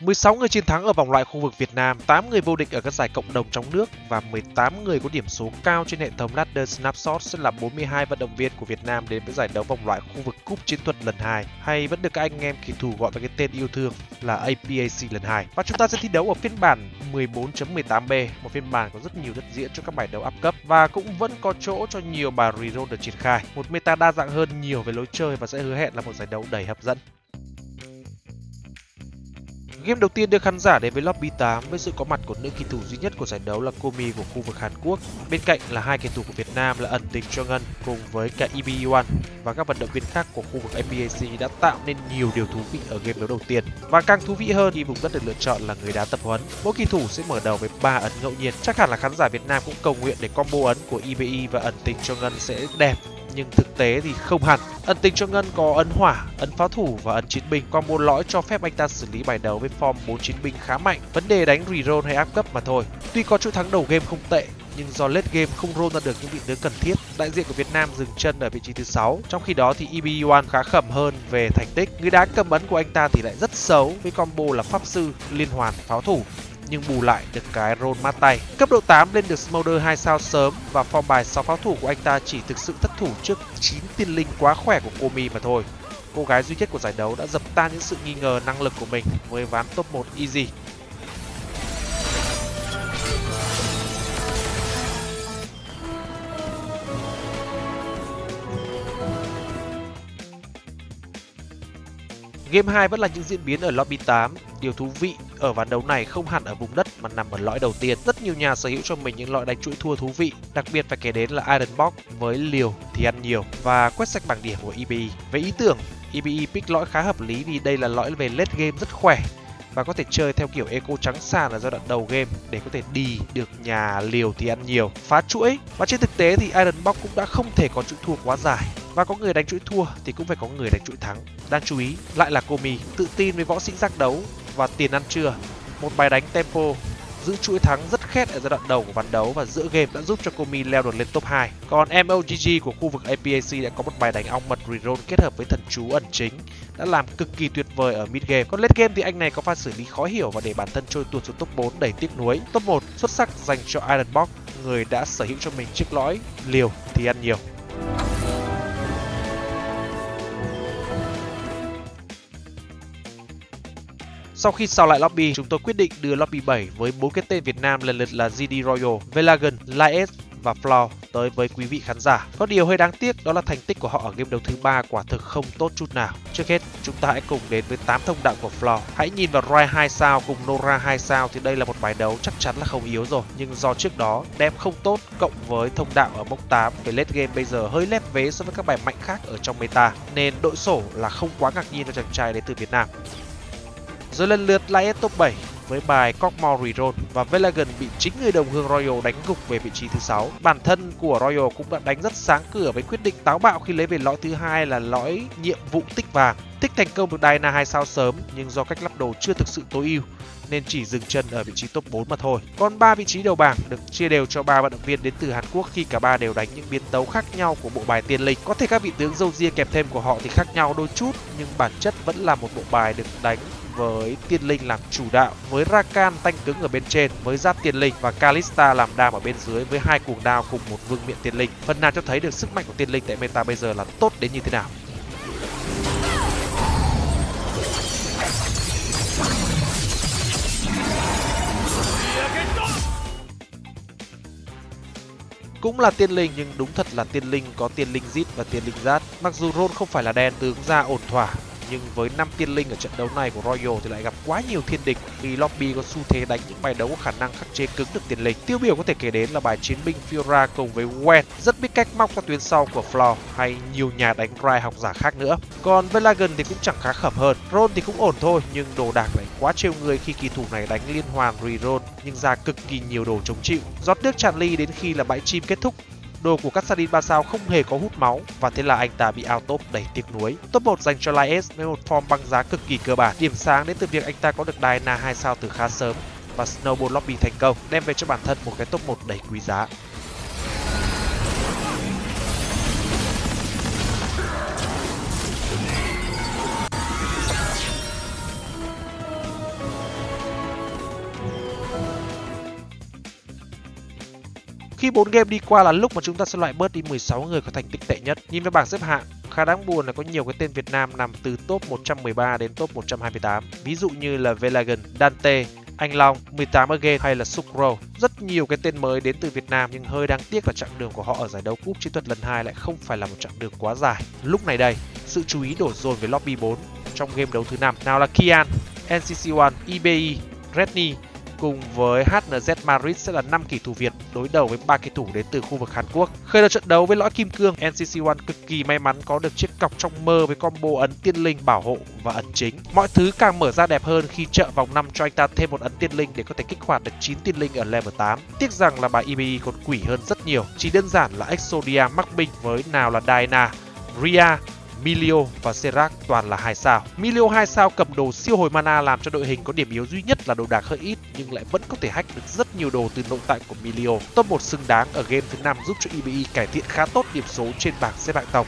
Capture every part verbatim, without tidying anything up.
mười sáu người chiến thắng ở vòng loại khu vực Việt Nam, tám người vô địch ở các giải cộng đồng trong nước và mười tám người có điểm số cao trên hệ thống Ladder Snapshot sẽ là bốn mươi hai vận động viên của Việt Nam đến với giải đấu vòng loại khu vực Cúp Chiến Thuật lần hai, hay vẫn được các anh em kỳ thủ gọi với cái tên yêu thương là a pê a xê lần hai. Và chúng ta sẽ thi đấu ở phiên bản mười bốn chấm mười tám B, một phiên bản có rất nhiều đất diễn cho các bài đấu áp cấp và cũng vẫn có chỗ cho nhiều bài reroll được triển khai. Một meta đa dạng hơn nhiều về lối chơi và sẽ hứa hẹn là một giải đấu đầy hấp dẫn. Game đầu tiên đưa khán giả đến với lobby tám với sự có mặt của nữ kỳ thủ duy nhất của giải đấu là Komi của khu vực Hàn Quốc. Bên cạnh là hai kỳ thủ của Việt Nam là Ẩn Tình Cho Ngân cùng với cả Ebi One và các vận động viên khác của khu vực a pê a xê đã tạo nên nhiều điều thú vị ở game đấu đầu tiên. Và càng thú vị hơn thì vùng đất được lựa chọn là người đá tập huấn. Mỗi kỳ thủ sẽ mở đầu với ba ấn ngẫu nhiên. Chắc hẳn là khán giả Việt Nam cũng cầu nguyện để combo ấn của Ebi và Ẩn Tình Cho Ngân sẽ đẹp. Nhưng thực tế thì không hẳn. Ẩn Tình Cho Ngân có ấn hỏa, ấn pháo thủ và ấn chiến binh. Combo lõi cho phép anh ta xử lý bài đấu với form bốn chiến binh khá mạnh. Vấn đề đánh reroll hay áp cấp mà thôi. Tuy có chuỗi thắng đầu game không tệ, nhưng do late game không roll ra được những vị tướng cần thiết. Đại diện của Việt Nam dừng chân ở vị trí thứ sáu. Trong khi đó thì Ebi One khá khẩm hơn về thành tích. Người đá cầm ấn của anh ta thì lại rất xấu với combo là pháp sư, liên hoàn, pháo thủ. Nhưng bù lại được cái roll mát tay. Cấp độ tám lên được Smolder hai sao sớm và form bài sáu pháo thủ của anh ta chỉ thực sự thất thủ trước chín tiên linh quá khỏe của Komi mà thôi. Cô gái duy nhất của giải đấu đã dập tan những sự nghi ngờ năng lực của mình với ván top một easy. Game hai vẫn là những diễn biến ở lobby tám. Điều thú vị ở ván đấu này không hẳn ở vùng đất mà nằm ở lõi đầu tiên. Rất nhiều nhà sở hữu cho mình những loại đánh chuỗi thua thú vị. Đặc biệt phải kể đến là Iron Box với liều thì ăn nhiều và quét sạch bảng điểm của e bê e. Về ý tưởng, e bê e pick lõi khá hợp lý vì đây là lõi về late game rất khỏe và có thể chơi theo kiểu eco trắng sàn ở giai đoạn đầu game để có thể đi được nhà liều thì ăn nhiều, phá chuỗi. Và trên thực tế thì Iron Box cũng đã không thể có chuỗi thua quá dài. Và có người đánh chuỗi thua thì cũng phải có người đánh chuỗi thắng. Đáng chú ý lại là Komi, tự tin với võ sĩ giác đấu và tiền ăn trưa. Một bài đánh tempo, giữ chuỗi thắng rất khét ở giai đoạn đầu của ván đấu và giữa game đã giúp cho Komi leo được lên top hai. Còn em lờ giê giê của khu vực a pê a xê đã có một bài đánh ong mật reroll kết hợp với thần chú ẩn chính đã làm cực kỳ tuyệt vời ở mid game. Còn late game thì anh này có pha xử lý khó hiểu và để bản thân trôi tuột xuống top bốn đầy tiếc nuối. Top một xuất sắc dành cho Iron Box, người đã sở hữu cho mình chiếc lõi liều thì ăn nhiều. Sau khi sao lại lobby, chúng tôi quyết định đưa lobby bảy với bốn cái tên Việt Nam lần lượt là giê đê Royal, Velagon, Light Ace và Floor tới với quý vị khán giả. Có điều hơi đáng tiếc đó là thành tích của họ ở game đấu thứ ba quả thực không tốt chút nào. Trước hết, chúng ta hãy cùng đến với tám thông đạo của Floor. Hãy nhìn vào Roy hai sao cùng Nora hai sao thì đây là một bài đấu chắc chắn là không yếu rồi. Nhưng do trước đó đem không tốt cộng với thông đạo ở mốc tám về late game bây giờ hơi lép vế so với các bài mạnh khác ở trong meta nên đội sổ là không quá ngạc nhiên cho chàng trai đến từ Việt Nam. Rồi lần lượt là top bảy với bài Cog'Maw reroll và Velagon bị chính người đồng hương Royal đánh gục về vị trí thứ sáu. Bản thân của Royal cũng đã đánh rất sáng cửa với quyết định táo bạo khi lấy về lõi thứ hai là lõi nhiệm vụ tích vàng. Tích thành công được Diana hai sao sớm nhưng do cách lắp đồ chưa thực sự tối ưu nên chỉ dừng chân ở vị trí top bốn mà thôi. Còn ba vị trí đầu bảng được chia đều cho ba vận động viên đến từ Hàn Quốc khi cả ba đều đánh những biến tấu khác nhau của bộ bài tiền lịch. Có thể các vị tướng râu ria kèm thêm của họ thì khác nhau đôi chút nhưng bản chất vẫn là một bộ bài được đánh với tiên linh làm chủ đạo, với Rakan tanh cứng ở bên trên, với giáp tiên linh và Kalista làm đam ở bên dưới với hai cuồng đao cùng một vương miện tiên linh. Phần nào cho thấy được sức mạnh của tiên linh tại meta bây giờ là tốt đến như thế nào. Cũng là tiên linh nhưng đúng thật là tiên linh có tiên linh zit và tiên linh giát. Mặc dù roll không phải là đen, tướng ra ổn thỏa. Nhưng với năm tiên linh ở trận đấu này của Royal thì lại gặp quá nhiều thiên địch khi lobby có xu thế đánh những bài đấu có khả năng khắc chế cứng được tiền linh. Tiêu biểu có thể kể đến là bài chiến binh Fiora cùng với Wendt rất biết cách móc ra tuyến sau của Floor hay nhiều nhà đánh Ria học giả khác nữa. Còn Velagon thì cũng chẳng khá khẩm hơn, roll thì cũng ổn thôi nhưng đồ đạc lại quá trêu người khi kỳ thủ này đánh liên hoàn reroll nhưng ra cực kỳ nhiều đồ chống chịu. Giọt nước tràn ly đến khi là bãi chim kết thúc. Đồ của Kassadin ba sao không hề có hút máu và thế là anh ta bị out top đầy tiếc nuối. Top một dành cho Lias với một form băng giá cực kỳ cơ bản. Điểm sáng đến từ việc anh ta có được Diana hai sao từ khá sớm và snowball lobby thành công, đem về cho bản thân một cái top một đầy quý giá. Khi bốn game đi qua là lúc mà chúng ta sẽ loại bớt đi mười sáu người có thành tích tệ nhất. Nhìn vào bảng xếp hạng, khá đáng buồn là có nhiều cái tên Việt Nam nằm từ top một trăm mười ba đến top một trăm hai mươi tám. Ví dụ như là Velagon, Dante, Anh Long, mười tám again hay là Sucro. Rất nhiều cái tên mới đến từ Việt Nam, nhưng hơi đáng tiếc là chặng đường của họ ở giải đấu Cúp Chiến Thuật lần hai lại không phải là một chặng đường quá dài. Lúc này đây, sự chú ý đổ dồn về lobby bốn trong game đấu thứ năm. Nào là Kian, en xê xê One, Ebi, Redny cùng với hát en dét Madrid sẽ là năm kỳ thủ Việt đối đầu với ba kỳ thủ đến từ khu vực Hàn Quốc. Khởi đầu trận đấu với lõi kim cương, en xê xê One cực kỳ may mắn có được chiếc cọc trong mơ với combo ấn tiên linh bảo hộ và ấn chính. Mọi thứ càng mở ra đẹp hơn khi trợ vòng năm cho anh ta thêm một ấn tiên linh để có thể kích hoạt được chín tiên linh ở level tám. Tiếc rằng là bài e bê e còn quỷ hơn rất nhiều, chỉ đơn giản là Exodia mắc binh với nào là Diana, Ria, Milio và Serac toàn là hai sao. Milio hai sao cầm đồ siêu hồi mana làm cho đội hình có điểm yếu duy nhất là đồ đạc hơi ít, nhưng lại vẫn có thể hack được rất nhiều đồ từ nội tại của Milio. Top một xứng đáng ở game thứ năm giúp cho e bê e cải thiện khá tốt điểm số trên bảng xếp hạng tổng.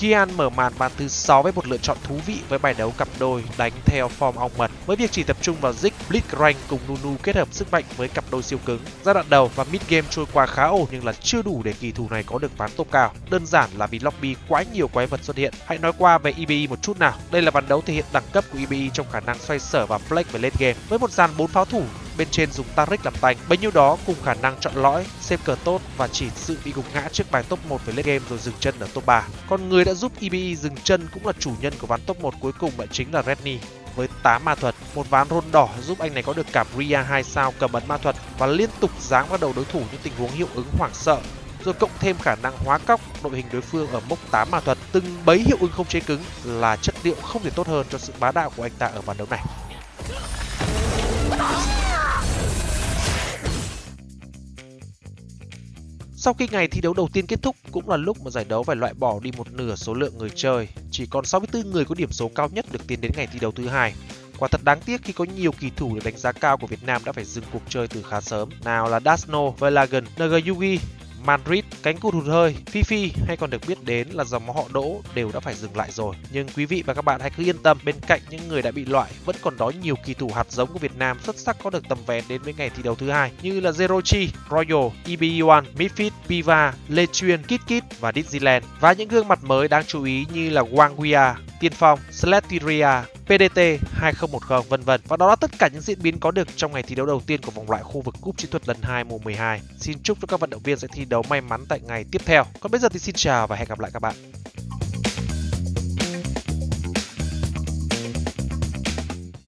Kian mở màn bàn thứ sáu với một lựa chọn thú vị với bài đấu cặp đôi đánh theo form ong mật. Với việc chỉ tập trung vào Zik, Blitzcrank cùng Nunu kết hợp sức mạnh với cặp đôi siêu cứng. Giai đoạn đầu và mid game trôi qua khá ổn nhưng là chưa đủ để kỳ thủ này có được ván top cao. Đơn giản là vì lobby quá nhiều quái vật xuất hiện. Hãy nói qua về e bê e một chút nào. Đây là ván đấu thể hiện đẳng cấp của e bê e trong khả năng xoay sở và flex về late game. Với một dàn bốn pháo thủ, bên trên dùng Taric làm tanh, bấy nhiêu đó cùng khả năng chọn lõi, xếp cờ tốt và chỉ sự bị gục ngã trước bài top một về late game rồi dừng chân ở top ba. Còn người đã giúp e bê e dừng chân cũng là chủ nhân của ván top một cuối cùng lại chính là Redny với tám ma thuật. Một ván rôn đỏ giúp anh này có được cả Ria hai sao cầm ấn ma thuật và liên tục giáng vào đầu đối thủ những tình huống hiệu ứng hoảng sợ, rồi cộng thêm khả năng hóa cóc đội hình đối phương ở mốc tám ma thuật. Từng bấy hiệu ứng không chế cứng là chất liệu không thể tốt hơn cho sự bá đạo của anh ta ở ván đấu này. Sau khi ngày thi đấu đầu tiên kết thúc cũng là lúc mà giải đấu phải loại bỏ đi một nửa số lượng người chơi, chỉ còn sáu mươi tư người có điểm số cao nhất được tiến đến ngày thi đấu thứ hai. Quả thật đáng tiếc khi có nhiều kỳ thủ được đánh giá cao của Việt Nam đã phải dừng cuộc chơi từ khá sớm. Nào là Dasno, Velagon, Ngugi, Madrid, cánh cụt hụt hơi, Fifi hay còn được biết đến là dòng máu họ Đỗ đều đã phải dừng lại rồi. Nhưng quý vị và các bạn hãy cứ yên tâm, bên cạnh những người đã bị loại vẫn còn đó nhiều kỳ thủ hạt giống của Việt Nam xuất sắc có được tầm vé đến với ngày thi đấu thứ hai như là Zerochi, Royal, Ebi One, Mifid, Piva, Lê Chuyên, Kitkit và Disneyland. Và những gương mặt mới đáng chú ý như là Wangwia, Tiên Phong, Sletiria, pê đê tê hai không một không vân vân. Và đó là tất cả những diễn biến có được trong ngày thi đấu đầu tiên của vòng loại khu vực Cúp Chiến Thuật lần hai mùa mười hai. Xin chúc cho các vận động viên sẽ thi đấu may mắn tại ngày tiếp theo. Còn bây giờ thì xin chào và hẹn gặp lại các bạn.